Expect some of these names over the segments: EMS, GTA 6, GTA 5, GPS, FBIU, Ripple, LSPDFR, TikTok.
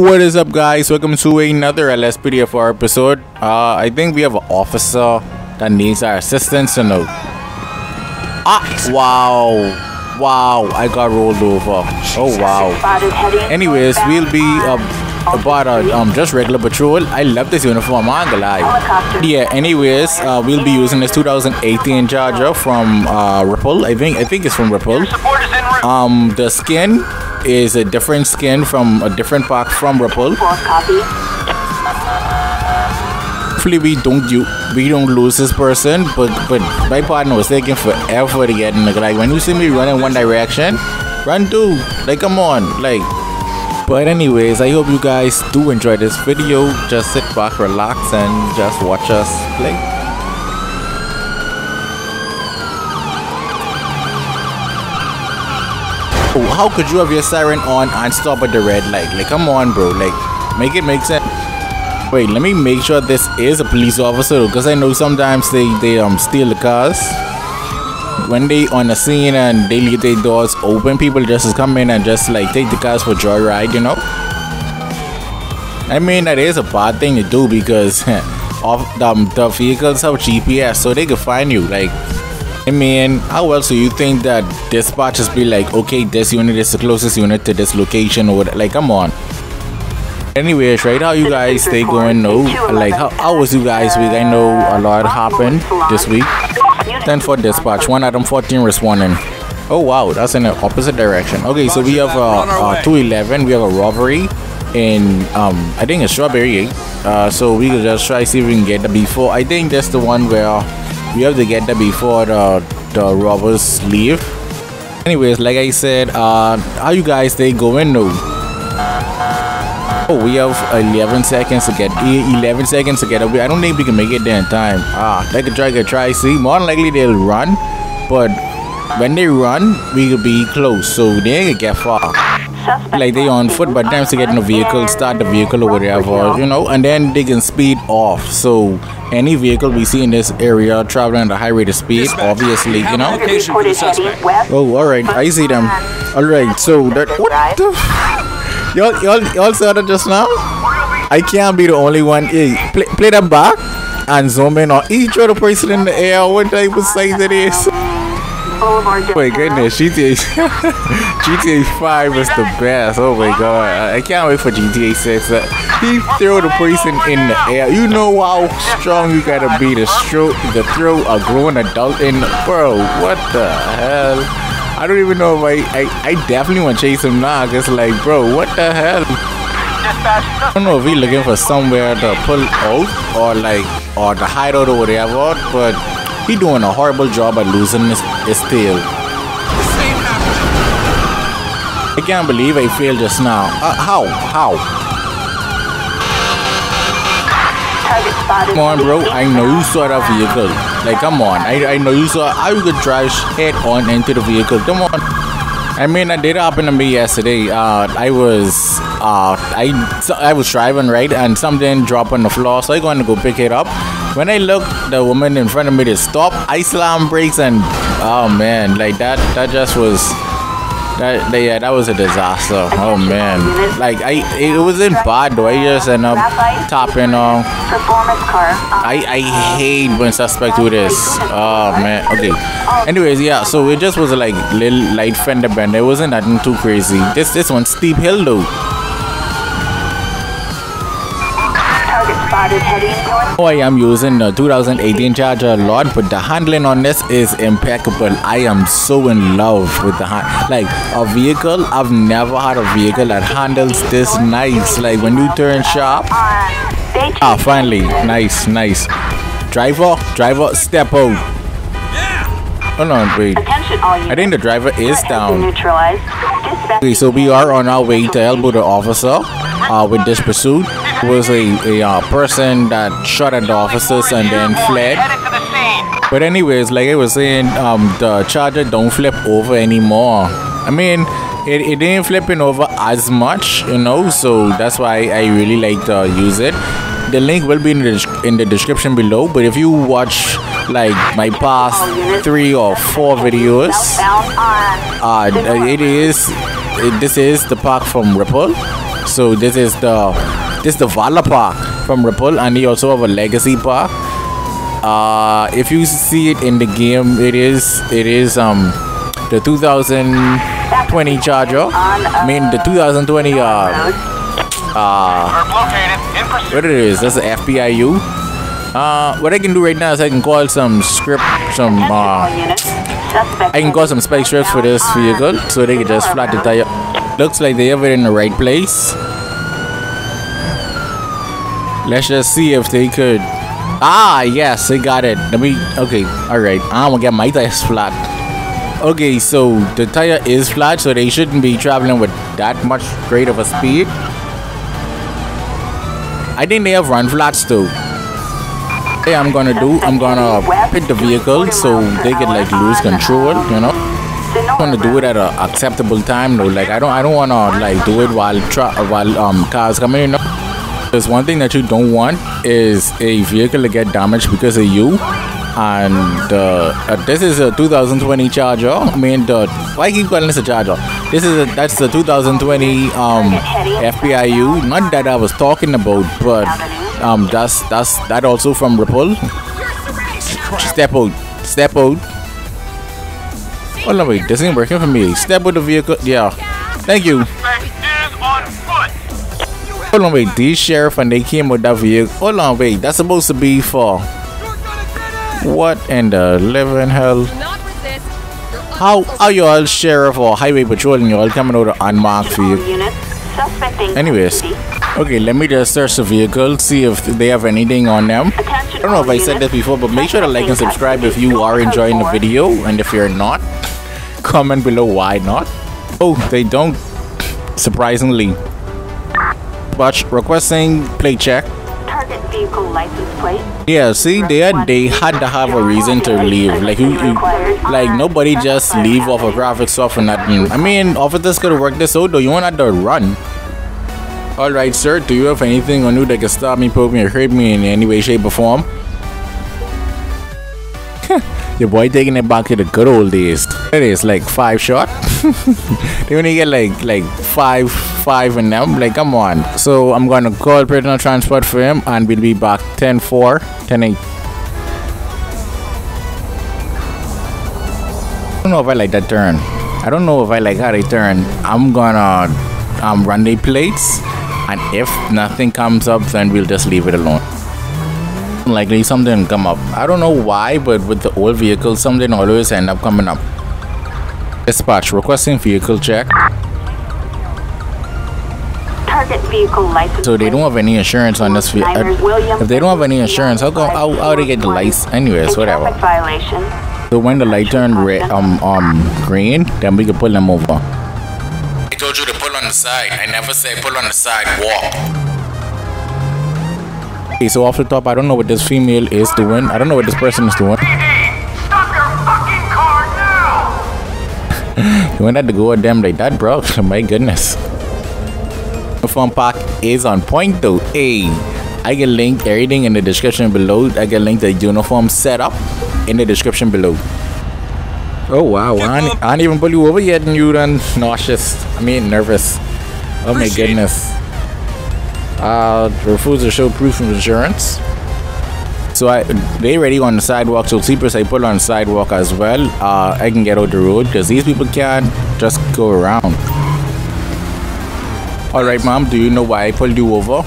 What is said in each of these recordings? What is up, guys? Welcome to another LSPDFR episode. I think we have an officer that needs our assistance to know. Wow, I got rolled over. Oh wow. Anyways, we'll be about just regular patrol. I love this uniform, I'm not gonna lie. Yeah, anyways, we'll be using this 2018 Charger from Ripple. I think it's from Ripple. The skin is a different skin from a different pack from Ripple. Hopefully we don't lose this person, but my partner was taking forever to get in. Like, when you see me run in one direction, run two. Like, come on, like. But anyways, I hope you guys do enjoy this video. Just sit back, relax, and just watch us play. Oh, how could you have your siren on and stop at the red light? Like, come on, bro. Like, make it make sense. Wait, let me make sure this is a police officer, because I know sometimes they steal the cars. When they on a scene and they leave their doors open, people just come in and just like take the cars for joyride, you know. I mean, that is a bad thing to do, because the vehicles have GPS, so they can find you. Like, I mean, how else do you think that dispatchers be like, okay, this unit is the closest unit to this location, or like, come on. Anyways, right, how you guys stay going? No, like, how was you guys week? I know a lot happened this week. 10 for dispatch, 1 Adam 14 responding. Oh wow, that's in the opposite direction. Okay, so we have 211, we have a robbery in I think it's Strawberry. So we could just try see if we can get the before. I think that's the one where we have to get the before the robbers leave. Anyways, like I said, how you guys stay going? No. Oh, we have 11 seconds to get 11 seconds to get away. I don't think we can make it there in time. They could try, see. More than likely they'll run, but when they run, we could be close, so they ain't gonna get far. Like, they on foot, but times to get in a vehicle, start the vehicle or whatever, you know, and then they can speed off. So any vehicle we see in this area traveling at a high rate of speed, obviously, you know. Oh, all right, I see them. All right, so that what the. Y'all saw that just now? I can't be the only one. Hey, play them back and zoom in on each other person in the air. What type of size it is? Oh my goodness, GTA, GTA 5 is the best. Oh my god, I can't wait for GTA 6. He threw the person in the air. You know how strong you gotta be to throw a grown adult in the world. What the hell? I don't even know if I definitely want to chase him now, because like, bro, what the hell? I don't know if he's looking for somewhere to pull out or like, or to hide out or whatever, but he doing a horrible job at losing his tail. I can't believe I failed just now. How? Come on, bro, I know you saw that vehicle. Like, come on, I know you saw how you could drive head on into the vehicle. Come on. I mean, that did happen to me yesterday. I was driving, right, and something dropped on the floor, so I going to go pick it up. When I looked, the woman in front of me to stop, I slammed brakes, and oh man, like that just was yeah, that was a disaster. Oh man, like it wasn't bad though. I just end up topping on. I hate when suspects do this. Oh man. Okay. Anyways, yeah. So it just was like little light fender bend. It wasn't nothing too crazy. This one steep hill though. Oh, I am using the 2018 Charger a lot, but the handling on this is impeccable. I am so in love with the like a vehicle. I've never had a vehicle that handles this nice. Like, when you turn sharp. Ah, finally, nice. Driver, step out. Hold on, wait. I think the driver is down. Okay, so we are on our way to elbow the officer with this pursuit. Was a person that shot at the officers and then fled. But anyways, like I was saying, the Charger don't flip over anymore. I mean, it ain't flipping over as much, you know, so that's why I really like to use it. The link will be in the description below, but if you watch like my past 3 or 4 videos, this is the pack from Ripple. So this is the Vala Park from Ripple, and he also have a legacy park. If you see it in the game, it is the 2020 Charger. I mean the 2020 what it is? That's the FBIU. What I can do right now is I can call some script, spec scripts for this vehicle, so they can just flat the tire. Looks like they have it in the right place. Let's just see if they could. Ah, yes, they got it. Okay, alright. I'm gonna get my tires flat. Okay, so the tire is flat, so they shouldn't be traveling with that much great of a speed. I think they have run flats too. Hey, I'm gonna pit the vehicle so they can like lose control, you know. I want to do it at an acceptable time though. Like I don't want to like do it while cars coming, you know. There's one thing that you don't want is a vehicle to get damaged because of you. And this is a 2020 Charger. I mean, why I keep calling this a Charger? That's the 2020 FBIU. Not that I was talking about, but that also from Ripple. Step out. Oh no, wait, this ain't working for me. Step out the vehicle. Yeah, thank you. Hold on, wait, these sheriff and they came with that vehicle. Hold on, wait, that's supposed to be for what in the living hell? How you all sheriff or highway patrol and you all coming out of unmarked vehicle? Anyways, okay, let me just search the vehicle, see if they have anything on them. I don't know if I said this before, but make sure to like and subscribe if you are enjoying the video, and if you're not, comment below why not. Oh, they don't, surprisingly. But requesting play check. Vehicle license plate. Yeah, see, they had to have a reason to leave. Like like nobody just leave off of graphics off or nothing. I mean, officers could work this out though. You won't have to run. All right, sir. Do you have anything on you that can stop me, poke me, or hurt me in any way, shape, or form? Your boy taking it back to the good old days. It is like 5 shot. They only get like five in them. Like, come on. So I'm gonna call personal transport for him, and we'll be back 10-4, 10-8. I don't know if I like that turn. I don't know if I like how they turn. I'm gonna run the plates, and if nothing comes up, then we'll just leave it alone. Likely something come up. I don't know why, but with the old vehicle, something always end up coming up. Dispatch requesting vehicle check. Target vehicle license. So they don't have any insurance on this vehicle. If they don't have any insurance, how they get the lights? Anyways, whatever. So when the light turn red, green, then we can pull them over. I told you to pull on the side. I never say pull on the side. Walk. Okay, so off the top, I don't know what this female is doing. I don't know what this person is doing. Stop your fucking car now! You won't have to go at them like that, bro. My goodness. The phone park is on point though. Hey, I can link everything in the description below. I can link the uniform setup in the description below. Oh wow, I ain't even pull you over yet and you done nauseous. I mean nervous. Oh my goodness. Refuse to show proof of insurance. So they already on the sidewalk. So sleepers I put on the sidewalk as well. I can get out the road because these people can't just go around. All right, ma'am. Do you know why I pulled you over?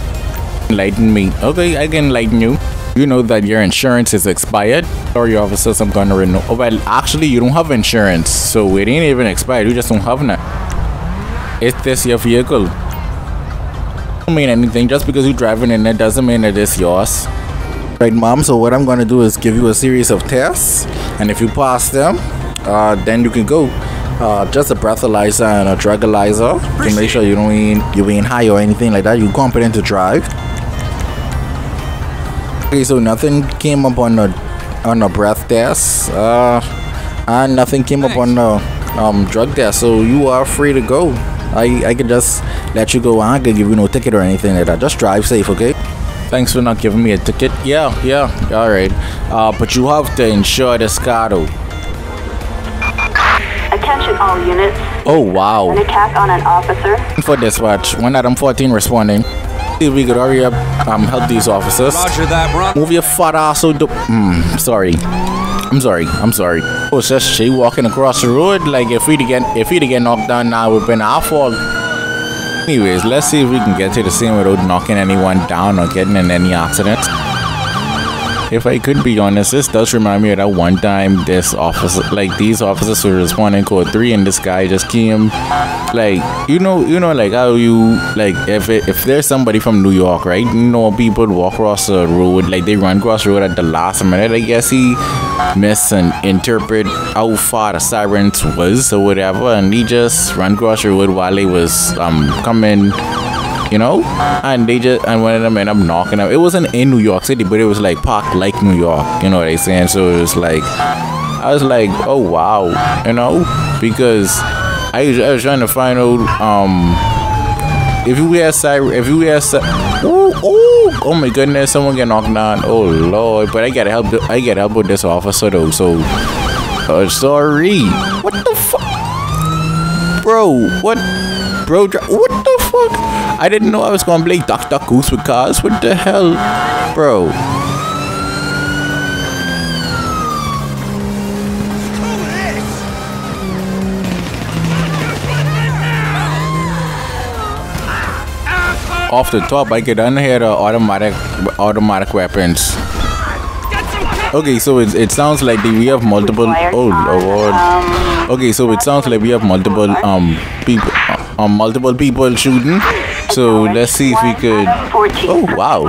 Enlighten me. Okay, I can enlighten you. You know that your insurance is expired. Sorry, officers. I'm gonna renew. Oh, well, actually, you don't have insurance, so it ain't even expired. You just don't have none. Is this your vehicle? Don't mean anything. Just because you're driving in it doesn't mean it is yours. Right, mom, so what I'm gonna do is give you a series of tests, and if you pass them, then you can go. Just a breathalyzer and a drugalyzer to make sure you ain't high or anything like that. You're competent to drive. Okay, so nothing came up on a breath test, and nothing came up on a drug test, so you are free to go. I can just let you go. I can give you no ticket or anything like that. Just drive safe, okay? Thanks for not giving me a ticket. Yeah, all right. But you have to insure this car though. Attention all units. Oh wow. An attack on an officer. For dispatch, 1 Adam 14 responding. If we could hurry up, help these officers. Roger that, run. Move your fat ass out the... I'm sorry. Oh, it's just she walking across the road. Like, if we to get knocked down now, it would have been our fault. Anyways, let's see if we can get to the scene without knocking anyone down or getting in any accident. If I could be honest, this does remind me of that one time this officer, like these officers were responding code 3 and this guy just came, like, you know, like how you, like, if there's somebody from New York, right, you know, people walk across the road, like they run across the road at the last minute. I guess he misinterpreted how far the sirens was or whatever, and he just run across the road while he was coming. You know, and one of them ended up knocking out. It wasn't in New York City, but it was like parked like New York. You know what I'm saying? So it was like, I was like, oh wow, you know, because I was trying to find out if you wear siren, oh my goodness, someone get knocked down. Oh Lord, but I gotta help with this officer though. So sorry. What the fuck, bro? What? Bro, what the fuck? I didn't know I was gonna play Dr. Goose with cars. What the hell, bro? Off the top, I could unhear the automatic weapons. Okay, so it sounds like we have multiple. Oh Lord. Okay, so it sounds like we have multiple people. Multiple people shooting. So let's see if we could. Oh wow!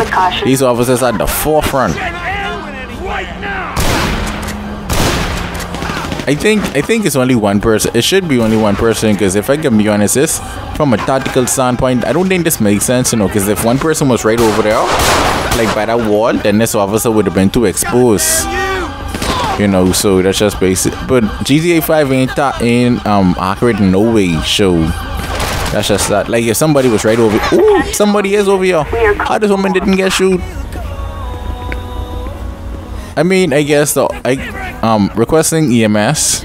These officers at the forefront. I think it's only one person. It should be only one person, because if I can be honest, this from a tactical standpoint, I don't think this makes sense, you know, because if one person was right over there, like by that wall, then this officer would have been too exposed. You know, so that's just basic. But GTA 5 ain't accurate in no way. So that's just that. Like if somebody was right over, ooh, somebody is over here. How this woman didn't get shoot? I mean, I guess though. Requesting EMS.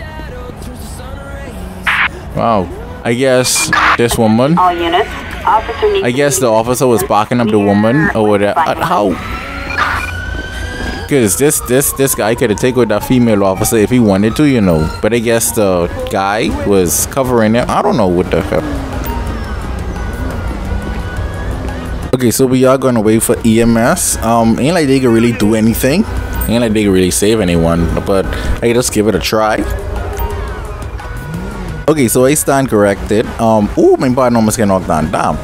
Wow. I guess this woman. All units. Officer needs. I guess the officer was backing up the woman or whatever. How? Because this guy could have taken with that female officer if he wanted to, you know. But I guess the guy was covering him. I don't know what the hell. Okay, so we are gonna wait for EMS. Ain't like they can really do anything. Ain't like they can really save anyone, but I can just give it a try. Okay, so I stand corrected. Oh, my partner almost got knocked down. Damn.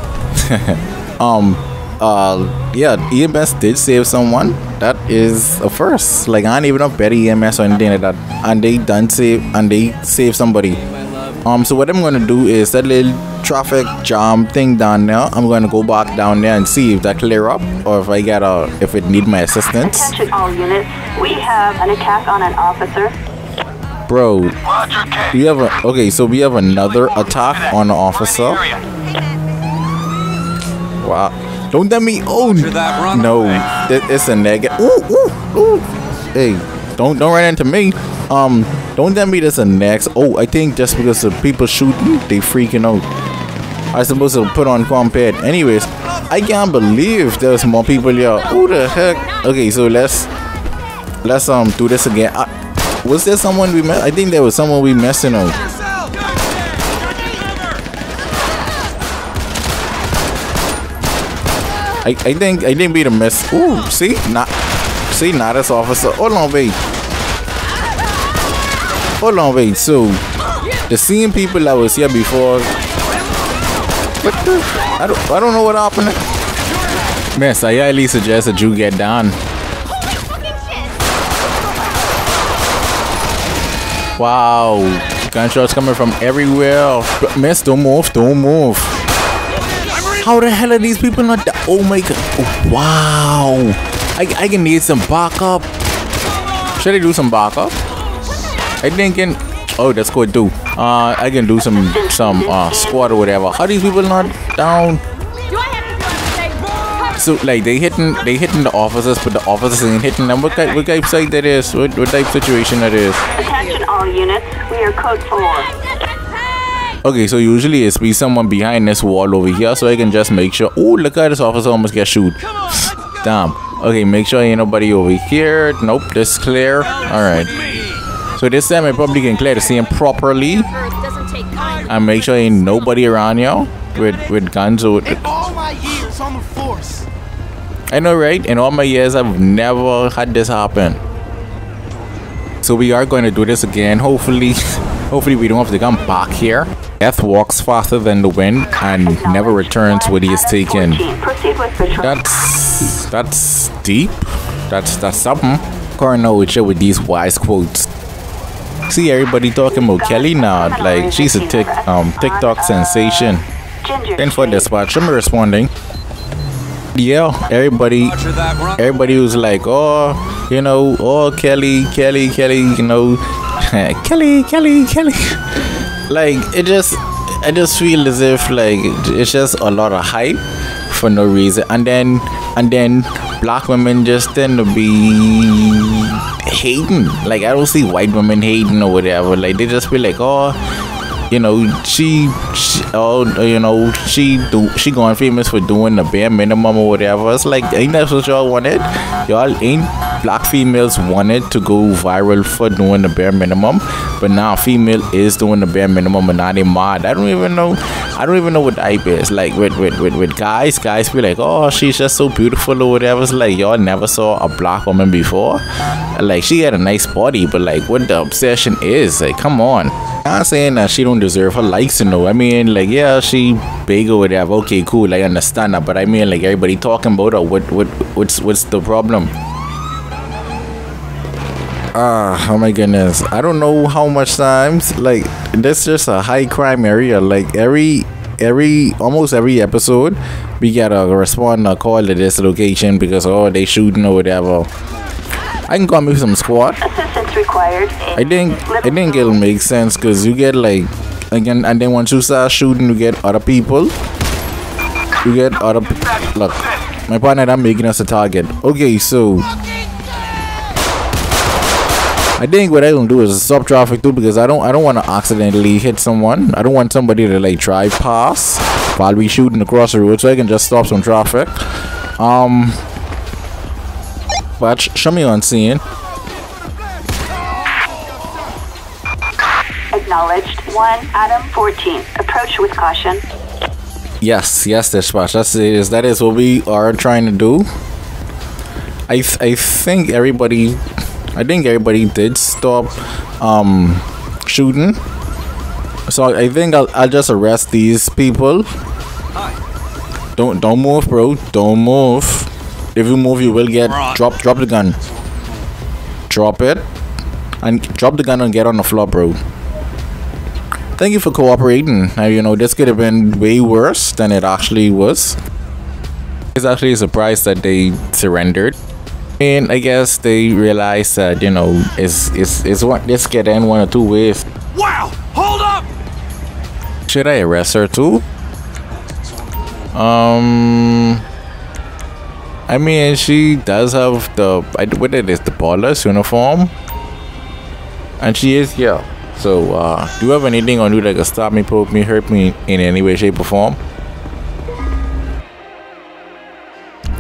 Yeah, EMS did save someone. That is a first. Like I ain't even up better EMS or anything like that. And they done save, and they save somebody. So what I'm gonna do is that little traffic jam thing down there, I'm gonna go back down there and see if that clear up or if I gotta, if it need my assistance. Attention all units, we have an attack on an officer. Bro, we have a, okay, so we have another attack on an officer. Wow. Don't let me own. Oh, no, it's a negative. Hey, don't run into me. Don't let me. That's a next. Oh, I think just because the people shooting, they freaking out. I supposed to put on compared. Anyways, I can't believe there's more people here. Who the heck? Okay, so let's do this again. Was there someone we met? I think there was someone we messing on. I think we done missed. Ooh, see, not this officer. Hold on, wait. So, the same people that was here before. What the? I don't know what happened. Miss, I at least suggest that you get down. Wow, gunshots coming from everywhere. Miss, don't move. How the hell are these people not? Oh my god! Oh, wow! I can need some backup. Should I do some backup? I thinking. Oh, that's good too. I can do some squad or whatever. How are these people not down? So like they hitting the officers, but the officers ain't hitting them. What type site that is? What type situation that is? Attention all units, we are code 4. Okay, so usually it's be someone behind this wall over here, so I can just make sure. Oh, look at this officer almost get shoot. Damn. Okay, make sure ain't nobody over here. Nope, this is clear. All right. So this time I probably can clear the scene properly and make sure ain't nobody around y'all with guns or. In all my years on the force. I know, right? In all my years, I've never had this happen. So we are going to do this again. Hopefully we don't have to come back here. Death walks faster than the wind and never returns what he is taken. That's deep. That's something. Coroner would share with these wise quotes. See everybody talking about Kelly now, like she's a TikTok sensation. Thanks for dispatch. I'm responding. Yeah, everybody was like, oh, you know, oh, Kelly, you know, Kelly. Like, I just feel as if, like, it's just a lot of hype for no reason. And then black women just tend to be hating. Like, I don't see white women hating or whatever. Like, they just be like, oh, you know, she going famous for doing the bare minimum or whatever. It's like, ain't that what y'all wanted? Y'all ain't black females wanted to go viral for doing the bare minimum, but now female is doing the bare minimum and now they mad. I don't even know what hype is. Like with guys be like, oh, she's just so beautiful or whatever. It's like, y'all never saw a black woman before. Like, she had a nice body, but like, what the obsession is? Like, come on. I'm not saying that she don't deserve her likes, you know. I mean, like, yeah, she big or whatever. Okay, cool, I understand that. But I mean, like, everybody talking about her. What's the problem? Ah, oh my goodness. I don't know how much times, like, that's just a high crime area. Like, almost every episode, we gotta respond or call to this location because, oh, they shooting or whatever. I can call me some squad. Assistance required. I think it'll make sense because you get like, again, and then once you start shooting, you get other. Look, my partner, I'm making us a target. Okay, so I think what I gonna do is stop traffic too because I don't want to accidentally hit someone. I don't want somebody to like drive past while we shooting across the road, so I can just stop some traffic. Watch, show me on scene. Acknowledged. 1 Adam 14. Approach with caution. Yes, dispatch. That is what we are trying to do. I think everybody did stop shooting. So I think I'll just arrest these people. Hi. Don't move, bro. Don't move. If you move, you will get drop the gun. Drop it and drop the gun and get on the floor, bro. Thank you for cooperating. Now, you know, this could have been way worse than it actually was. It's actually a surprise that they surrendered, and I guess they realized that, you know, it's what this could end one or two ways. Wow, hold up! Should I arrest her too? I mean, she does have the, what it is, the police uniform, and she is here. So, do you have anything on you that can stop me, poke me, hurt me in any way, shape, or form?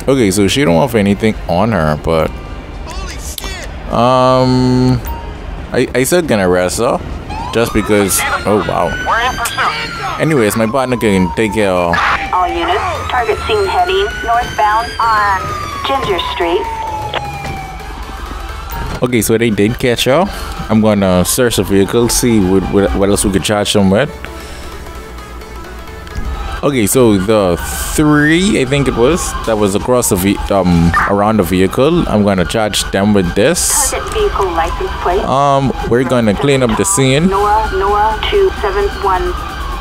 Okay, so she don't have anything on her, but I still gonna arrest her just because. Oh wow. Anyways, my partner can take care of. All units, target seen heading northbound on Ginger Street. Okay, so they did catch her. I'm gonna search the vehicle, see what else we could charge them with. Okay, so the 3, I think it was, that was across the around the vehicle. I'm gonna charge them with this. Target vehicle license plate. We're gonna clean up the scene. Noah 271.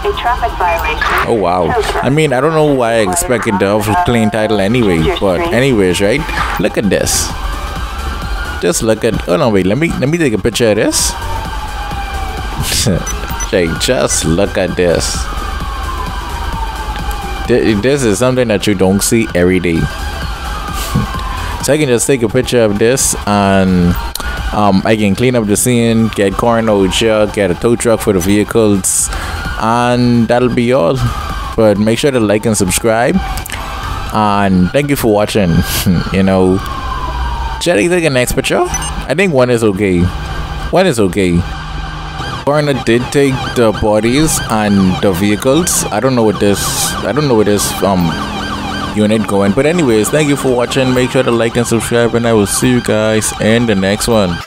A traffic violation. Oh wow. I mean, I don't know why I expected the plain title anyway, but anyways, right? Look at this. Just look at, oh no, wait, let me take a picture of this. Like, just look at this. This is something that you don't see every day. So I can just take a picture of this and I can clean up the scene, get Coroner, get a tow truck for the vehicles. and that'll be all. But make sure to like and subscribe, and thank you for watching. You know, should I take an next picture? I think one is okay. One is okay. Coroner did take the bodies and the vehicles. I don't know what this unit going. But anyways, thank you for watching. Make sure to like and subscribe, and I will see you guys in the next one.